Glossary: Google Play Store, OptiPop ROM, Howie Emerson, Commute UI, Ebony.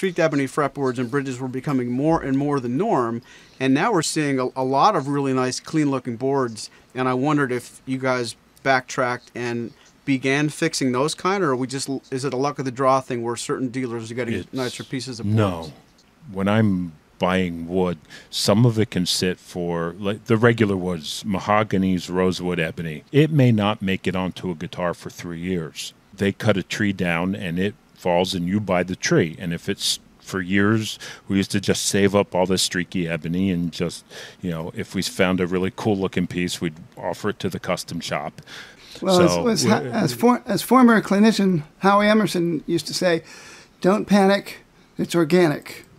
streaked ebony fretboards and bridges were becoming more and more the norm, and now we're seeing a lot of really nice, clean-looking boards, and I wondered if you guys backtracked and began fixing those kind, or are we just, is it a luck of the draw thing where certain dealers are getting nicer pieces of boards? No. When I'm buying wood, some of it can sit for, like the regular woods, mahoganies, rosewood, ebony. It may not make it onto a guitar for 3 years. They cut a tree down and it falls and you buy the tree. And if it's for years, we used to just save up all this streaky ebony and just, you know, if we found a really cool looking piece, we'd offer it to the custom shop. Well, so, as former clinician Howie Emerson used to say, don't panic, it's organic.